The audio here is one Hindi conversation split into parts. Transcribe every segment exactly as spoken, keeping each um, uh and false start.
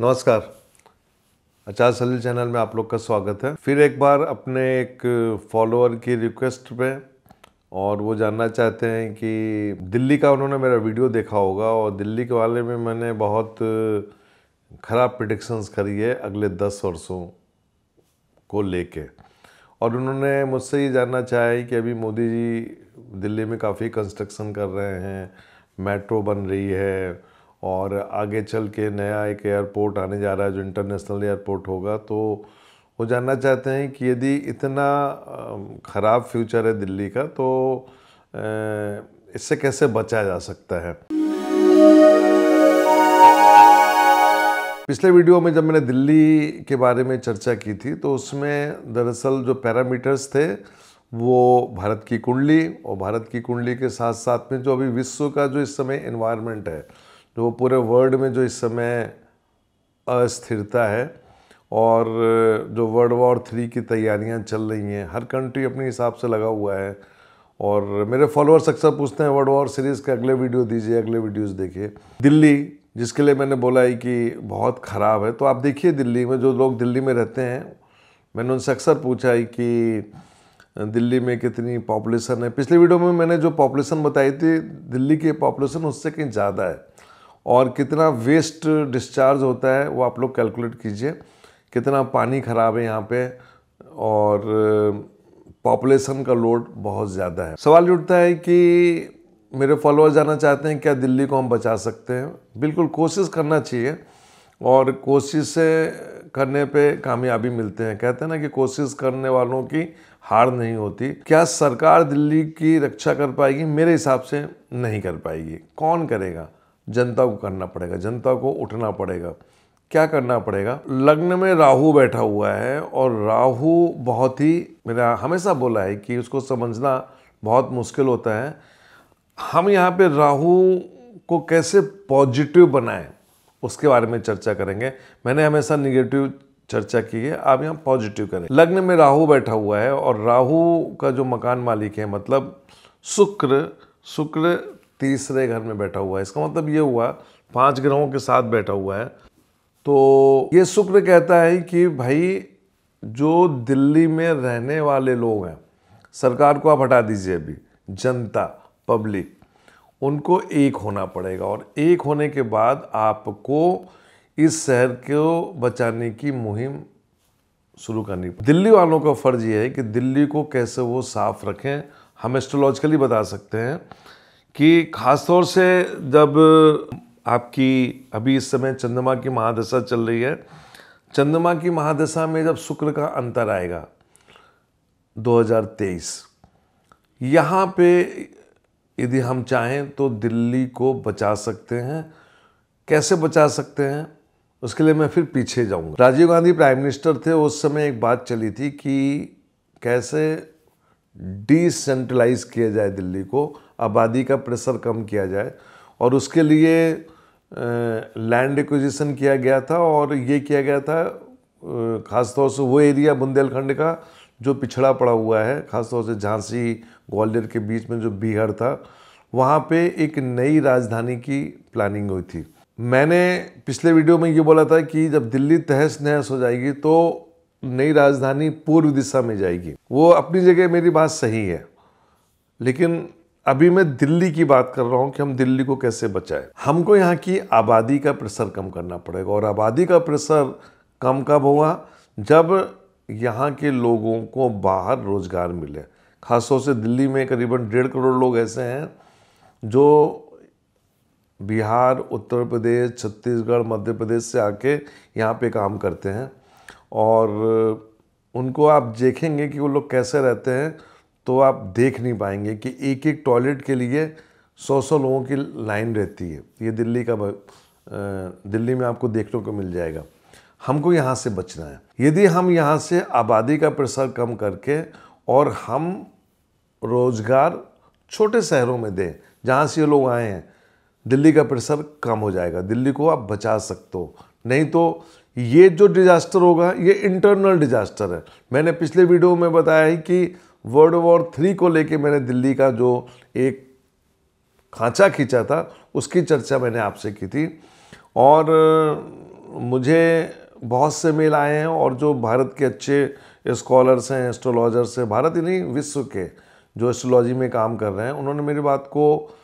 नमस्कार, आचार्य सलील चैनल में आप लोग का स्वागत है। फिर एक बार अपने एक फॉलोअर की रिक्वेस्ट पे, और वो जानना चाहते हैं कि दिल्ली का, उन्होंने मेरा वीडियो देखा होगा और दिल्ली के बारे में मैंने बहुत ख़राब प्रेडिक्शंस करी है अगले दस वर्षों को लेके, और उन्होंने मुझसे ये जानना चाहे कि अभी मोदी जी दिल्ली में काफ़ी कंस्ट्रक्शन कर रहे हैं, मेट्रो बन रही है और आगे चल के नया एक एयरपोर्ट आने जा रहा है जो इंटरनेशनल एयरपोर्ट होगा। तो वो जानना चाहते हैं कि यदि इतना ख़राब फ्यूचर है दिल्ली का तो इससे कैसे बचा जा सकता है। पिछले वीडियो में जब मैंने दिल्ली के बारे में चर्चा की थी तो उसमें दरअसल जो पैरामीटर्स थे वो भारत की कुंडली, और भारत की कुंडली के साथ साथ में जो अभी विश्व का जो इस समय एनवायरनमेंट है, जो पूरे वर्ल्ड में जो इस समय अस्थिरता है और जो वर्ल्ड वॉर थ्री की तैयारियां चल रही हैं, हर कंट्री अपने हिसाब से लगा हुआ है। और मेरे फॉलोअर्स अक्सर पूछते हैं वर्ल्ड वॉर सीरीज़ के अगले वीडियो दीजिए, अगले वीडियोस देखिए। दिल्ली, जिसके लिए मैंने बोला है कि बहुत ख़राब है, तो आप देखिए दिल्ली में, जो लोग दिल्ली में रहते हैं, मैंने उनसे अक्सर पूछा है कि दिल्ली में कितनी पॉपुलेशन है। पिछले वीडियो में मैंने जो पॉपुलेशन बताई थी दिल्ली की पॉपुलेशन उससे कहीं ज़्यादा है, और कितना वेस्ट डिस्चार्ज होता है वो आप लोग कैलकुलेट कीजिए, कितना पानी ख़राब है यहाँ पे, और पॉपुलेशन का लोड बहुत ज़्यादा है। सवाल उठता है कि मेरे फॉलोअर्स जानना चाहते हैं क्या दिल्ली को हम बचा सकते हैं। बिल्कुल कोशिश करना चाहिए, और कोशिश करने पे कामयाबी मिलते हैं। कहते हैं ना कि कोशिश करने वालों की हार नहीं होती। क्या सरकार दिल्ली की रक्षा कर पाएगी? मेरे हिसाब से नहीं कर पाएगी। कौन करेगा? जनता को करना पड़ेगा, जनता को उठना पड़ेगा। क्या करना पड़ेगा? लग्न में राहु बैठा हुआ है, और राहु बहुत ही, मेरा हमेशा बोला है कि उसको समझना बहुत मुश्किल होता है। हम यहाँ पे राहु को कैसे पॉजिटिव बनाएं उसके बारे में चर्चा करेंगे। मैंने हमेशा निगेटिव चर्चा की है, आप यहाँ पॉजिटिव करें। लग्न में राहु बैठा हुआ है, और राहु का जो मकान मालिक है, मतलब शुक्र, शुक्र तीसरे घर में बैठा हुआ है। इसका मतलब ये हुआ पांच ग्रहों के साथ बैठा हुआ है। तो ये शुक्र कहता है कि भाई जो दिल्ली में रहने वाले लोग हैं, सरकार को आप हटा दीजिए, अभी जनता, पब्लिक, उनको एक होना पड़ेगा, और एक होने के बाद आपको इस शहर को बचाने की मुहिम शुरू करनी पड़ेगी। दिल्ली वालों का फर्ज ये है कि दिल्ली को कैसे वो साफ रखें। हम एस्ट्रोलॉजिकली बता सकते हैं कि खासतौर से जब आपकी अभी इस समय चंद्रमा की महादशा चल रही है, चंद्रमा की महादशा में जब शुक्र का अंतर आएगा दो हज़ार तेईस, यहाँ पे यदि हम चाहें तो दिल्ली को बचा सकते हैं। कैसे बचा सकते हैं उसके लिए मैं फिर पीछे जाऊँगा। राजीव गांधी प्राइम मिनिस्टर थे, उस समय एक बात चली थी कि कैसे डिसेंट्रलाइज किया जाए दिल्ली को, आबादी का प्रेशर कम किया जाए, और उसके लिए लैंड एक्विजिशन किया गया था। और ये किया गया था ख़ासतौर से वो एरिया बुंदेलखंड का जो पिछड़ा पड़ा हुआ है, ख़ासतौर से झांसी ग्वालियर के बीच में जो बिहार था, वहाँ पे एक नई राजधानी की प्लानिंग हुई थी। मैंने पिछले वीडियो में ये बोला था कि जब दिल्ली तहस नहस हो जाएगी तो नई राजधानी पूर्व दिशा में जाएगी। वो अपनी जगह मेरी बात सही है, लेकिन अभी मैं दिल्ली की बात कर रहा हूँ कि हम दिल्ली को कैसे बचाएं। हमको यहाँ की आबादी का प्रेशर कम करना पड़ेगा, और आबादी का प्रेशर कम कब होगा? जब यहाँ के लोगों को बाहर रोजगार मिले। खासतौर से दिल्ली में करीबन डेढ़ करोड़ लोग ऐसे हैं जो बिहार, उत्तर प्रदेश, छत्तीसगढ़, मध्य प्रदेश से आके यहाँ पे काम करते हैं, और उनको आप देखेंगे कि वो लोग कैसे रहते हैं तो आप देख नहीं पाएंगे कि एक एक टॉयलेट के लिए सौ सौ लोगों की लाइन रहती है। ये दिल्ली का, दिल्ली में आपको देखने को मिल जाएगा। हमको यहाँ से बचना है। यदि हम यहाँ से आबादी का प्रेशर कम करके और हम रोज़गार छोटे शहरों में दें जहाँ से ये लोग आए हैं, दिल्ली का प्रेशर कम हो जाएगा, दिल्ली को आप बचा सकते हो। नहीं तो ये जो डिज़ास्टर होगा ये इंटरनल डिज़ास्टर है। मैंने पिछले वीडियो में बताया है कि वर्ल्ड वॉर थ्री को लेके मैंने दिल्ली का जो एक खांचा खींचा था उसकी चर्चा मैंने आपसे की थी, और मुझे बहुत से मेल आए हैं और जो भारत के अच्छे स्कॉलर्स हैं, एस्ट्रोलॉजर्स हैं, भारत ही नहीं विश्व के जो एस्ट्रोलॉजी में काम कर रहे हैं, उन्होंने मेरी बात को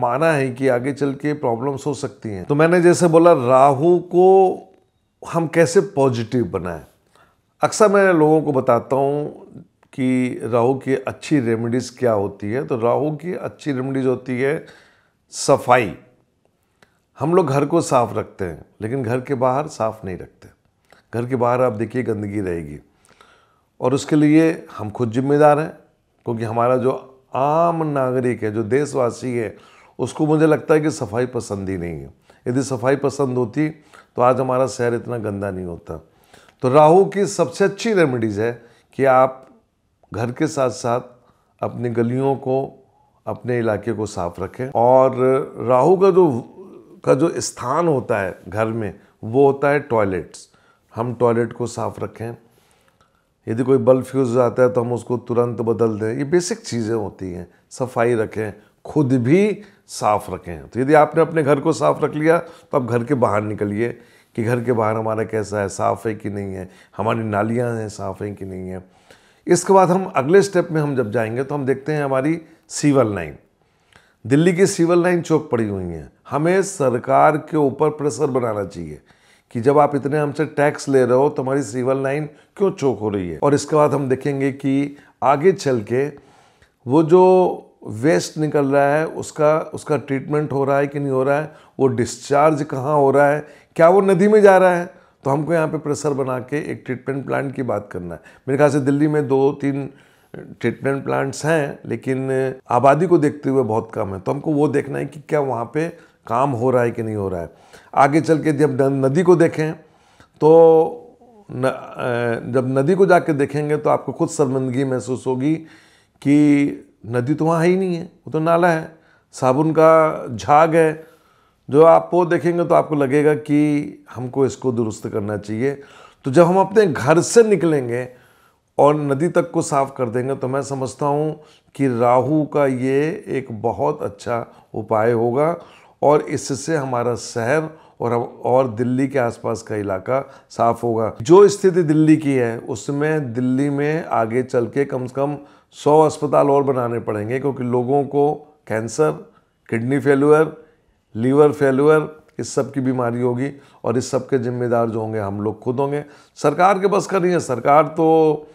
माना है कि आगे चल के प्रॉब्लम्स हो सकती हैं। तो मैंने जैसे बोला राहु को हम कैसे पॉजिटिव बनाएं। अक्सर मैं लोगों को बताता हूँ कि राहु की अच्छी रेमेडीज़ क्या होती है। तो राहु की अच्छी रेमेडीज़ होती है सफाई। हम लोग घर को साफ़ रखते हैं लेकिन घर के बाहर साफ़ नहीं रखते। घर के बाहर आप देखिए गंदगी रहेगी और उसके लिए हम खुद जिम्मेदार हैं, क्योंकि हमारा जो आम नागरिक है, जो देशवासी है, उसको मुझे लगता है कि सफाई पसंद ही नहीं है। यदि सफाई पसंद होती तो आज हमारा शहर इतना गंदा नहीं होता। तो राहु की सबसे अच्छी रेमेडीज़ है कि आप घर के साथ साथ अपनी गलियों को, अपने इलाके को साफ रखें। और राहु का जो का जो स्थान होता है घर में, वो होता है टॉयलेट्स। हम टॉयलेट को साफ़ रखें। यदि कोई बल्ब फ्यूज़ आता है तो हम उसको तुरंत बदल दें। ये बेसिक चीज़ें होती हैं। सफाई रखें, खुद भी साफ़ रखें। तो यदि आपने अपने घर को साफ़ रख लिया तो आप घर के बाहर निकलिए कि घर के बाहर हमारा कैसा है, साफ़ है कि नहीं है, हमारी नालियाँ हैं साफ़ हैं कि नहीं है। इसके बाद हम अगले स्टेप में हम जब जाएंगे तो हम देखते हैं हमारी सीवर लाइन, दिल्ली की सीवर लाइन चौक पड़ी हुई हैं। हमें सरकार के ऊपर प्रेशर बनाना चाहिए कि जब आप इतने हमसे टैक्स ले रहे हो तो हमारी सीवर लाइन क्यों चौक हो रही है। और इसके बाद हम देखेंगे कि आगे चल के वो जो वेस्ट निकल रहा है उसका उसका ट्रीटमेंट हो रहा है कि नहीं हो रहा है, वो डिस्चार्ज कहाँ हो रहा है, क्या वो नदी में जा रहा है। तो हमको यहाँ पे प्रेशर बना के एक ट्रीटमेंट प्लांट की बात करना है। मेरे ख्याल से दिल्ली में दो तीन ट्रीटमेंट प्लांट्स हैं लेकिन आबादी को देखते हुए बहुत कम है। तो हमको वो देखना है कि क्या वहाँ पे काम हो रहा है कि नहीं हो रहा है। आगे चल के जब नदी को देखें तो न, जब नदी को जाके देखेंगे तो आपको खुद शर्मिंदगी महसूस होगी कि नदी तो वहाँ ही नहीं है, वो तो नाला है, साबुन का झाग है। जो आप वो देखेंगे तो आपको लगेगा कि हमको इसको दुरुस्त करना चाहिए। तो जब हम अपने घर से निकलेंगे और नदी तक को साफ़ कर देंगे तो मैं समझता हूँ कि राहु का ये एक बहुत अच्छा उपाय होगा और इससे हमारा शहर और और दिल्ली के आसपास का इलाका साफ़ होगा। जो स्थिति दिल्ली की है उसमें दिल्ली में आगे चल के कम से कम सौ अस्पताल और बनाने पड़ेंगे, क्योंकि लोगों को cancer, kidney failure, liver failure, इस सब की बीमारी होगी और इस सब के जिम्मेदार जो होंगे हम लोग खुद होंगे। सरकार के बस का नहीं है। सरकार तो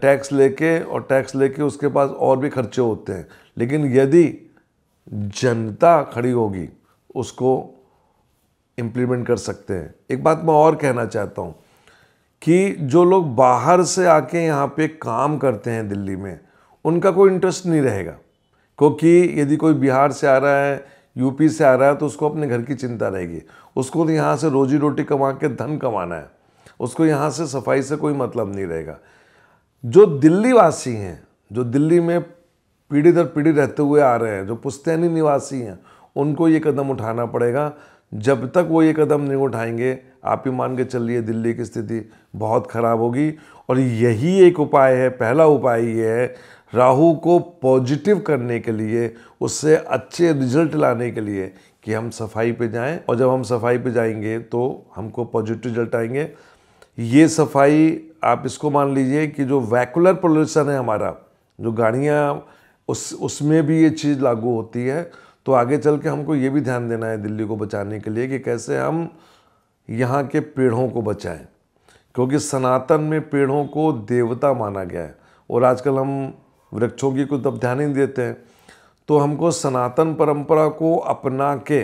टैक्स लेके और टैक्स लेके उसके पास और भी खर्चे होते हैं, लेकिन यदि जनता खड़ी होगी उसको इम्प्लीमेंट कर सकते हैं। एक बात मैं और कहना चाहता हूँ कि जो लोग बाहर से आके यहाँ पे काम करते हैं दिल्ली में, उनका कोई इंटरेस्ट नहीं रहेगा, क्योंकि यदि कोई बिहार से आ रहा है, यूपी से आ रहा है, तो उसको अपने घर की चिंता रहेगी। उसको यहाँ से रोजी रोटी कमा के धन कमाना है, उसको यहाँ से सफाई से कोई मतलब नहीं रहेगा। जो दिल्ली वासी हैं, जो दिल्ली में पीढ़ी दर पीढ़ी रहते हुए आ रहे हैं, जो पुश्तैनी निवासी हैं, उनको ये कदम उठाना पड़ेगा। जब तक वो ये कदम नहीं उठाएंगे, आप ही मान के चलिए दिल्ली की स्थिति बहुत ख़राब होगी। और यही एक उपाय है, पहला उपाय ये है राहु को पॉजिटिव करने के लिए, उससे अच्छे रिजल्ट लाने के लिए, कि हम सफाई पे जाएं। और जब हम सफाई पे जाएंगे तो हमको पॉजिटिव रिजल्ट आएंगे। ये सफाई आप इसको मान लीजिए कि जो वैक्यूलर पोल्यूशन है हमारा, जो गाड़ियाँ उस उसमें भी ये चीज़ लागू होती है। तो आगे चल के हमको ये भी ध्यान देना है दिल्ली को बचाने के लिए कि कैसे हम यहाँ के पेड़ों को बचाएं, क्योंकि सनातन में पेड़ों को देवता माना गया है और आजकल हम वृक्षों की कुछ अब ध्यान नहीं देते हैं। तो हमको सनातन परंपरा को अपना के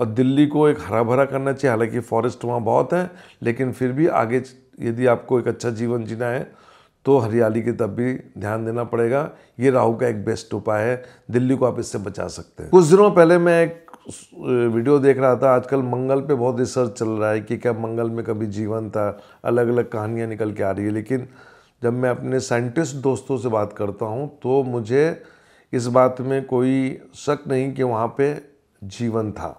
और दिल्ली को एक हरा भरा करना चाहिए। हालांकि फॉरेस्ट वहाँ बहुत है, लेकिन फिर भी आगे यदि आपको एक अच्छा जीवन जीना है तो हरियाली की तब भी ध्यान देना पड़ेगा। ये राहु का एक बेस्ट उपाय है, दिल्ली को आप इससे बचा सकते हैं। कुछ दिनों पहले मैं एक वीडियो देख रहा था, आजकल मंगल पे बहुत रिसर्च चल रहा है कि क्या मंगल में कभी जीवन था, अलग अलग कहानियाँ निकल के आ रही है। लेकिन जब मैं अपने साइंटिस्ट दोस्तों से बात करता हूँ तो मुझे इस बात में कोई शक नहीं कि वहाँ पे जीवन था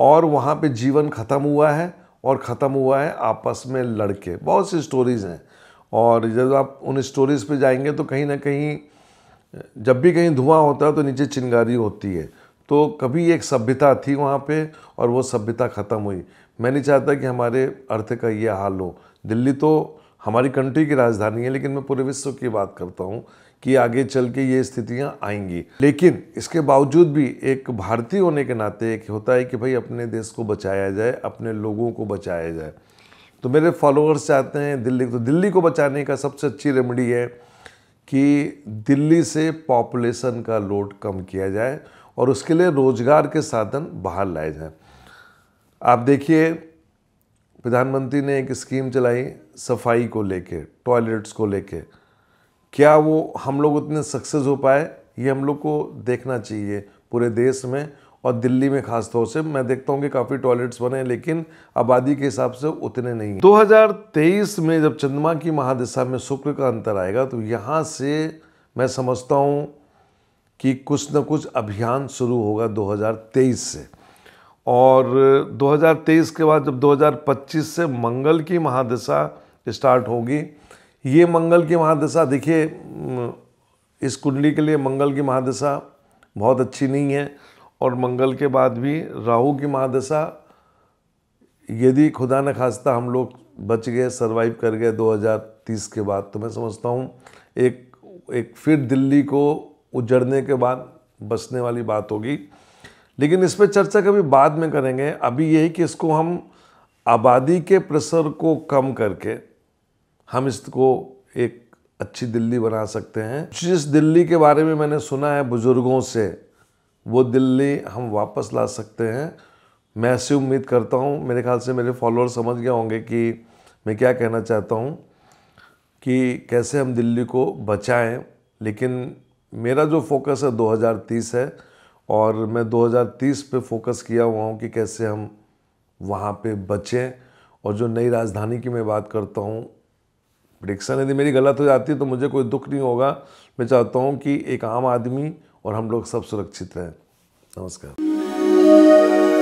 और वहाँ पे जीवन ख़त्म हुआ है और ख़त्म हुआ है आपस में लड़के। बहुत सी स्टोरीज़ हैं और जब आप उन स्टोरीज़ पे जाएंगे तो कहीं ना कहीं जब भी कहीं धुआं होता है तो नीचे चिंगारी होती है। तो कभी एक सभ्यता थी वहाँ पे और वो सभ्यता ख़त्म हुई। मैं नहीं चाहता कि हमारे अर्थ का ये हाल हो। दिल्ली तो हमारी कंट्री की राजधानी है, लेकिन मैं पूरे विश्व की बात करता हूँ कि आगे चल के ये स्थितियाँ आएंगी। लेकिन इसके बावजूद भी एक भारतीय होने के नाते एक होता है कि भाई अपने देश को बचाया जाए, अपने लोगों को बचाया जाए। तो मेरे फॉलोअर्स चाहते हैं दिल्ली, तो दिल्ली को बचाने का सबसे अच्छी रेमेडी है कि दिल्ली से पॉपुलेशन का लोड कम किया जाए और उसके लिए रोजगार के साधन बाहर लाए जाएं। आप देखिए प्रधानमंत्री ने एक स्कीम चलाई सफाई को लेके, टॉयलेट्स को लेके। क्या वो हम लोग उतने सक्सेस हो पाए, ये हम लोग को देखना चाहिए पूरे देश में और दिल्ली में खास तौर से। मैं देखता हूँ कि काफ़ी टॉयलेट्स बने, लेकिन आबादी के हिसाब से उतने नहीं। दो हज़ार तेईस में जब चंद्रमा की महादशा में शुक्र का अंतर आएगा तो यहाँ से मैं समझता हूँ कि कुछ न कुछ अभियान शुरू होगा दो हज़ार तेईस से। और दो हज़ार तेईस के बाद जब दो हज़ार पच्चीस से मंगल की महादशा स्टार्ट होगी। ये मंगल की महादशा देखिए, इस कुंडली के लिए मंगल की महादशा बहुत अच्छी नहीं है। और मंगल के बाद भी राहु की महादशा, यदि खुदा न खास्ता हम लोग बच गए, सरवाइव कर गए दो हज़ार तीस के बाद, तो मैं समझता हूँ एक एक फिर दिल्ली को उजड़ने के बाद बसने वाली बात होगी। लेकिन इस पर चर्चा कभी बाद में करेंगे। अभी यही कि इसको हम आबादी के प्रेशर को कम करके हम इसको एक अच्छी दिल्ली बना सकते हैं। जिस दिल्ली के बारे में मैंने सुना है बुज़ुर्गों से, वो दिल्ली हम वापस ला सकते हैं। मैं ऐसी उम्मीद करता हूँ। मेरे ख्याल से मेरे फॉलोअर समझ गए होंगे कि मैं क्या कहना चाहता हूँ कि कैसे हम दिल्ली को बचाएं। लेकिन मेरा जो फोकस है दो हज़ार तीस है और मैं दो हज़ार तीस पे फोकस किया हुआ हूँ कि कैसे हम वहाँ पे बचें। और जो नई राजधानी की मैं बात करता हूँ, प्रेडिक्शन यदि मेरी गलत हो जाती है तो मुझे कोई दुख नहीं होगा। मैं चाहता हूँ कि एक आम आदमी और हम लोग सब सुरक्षित रहें। नमस्कार।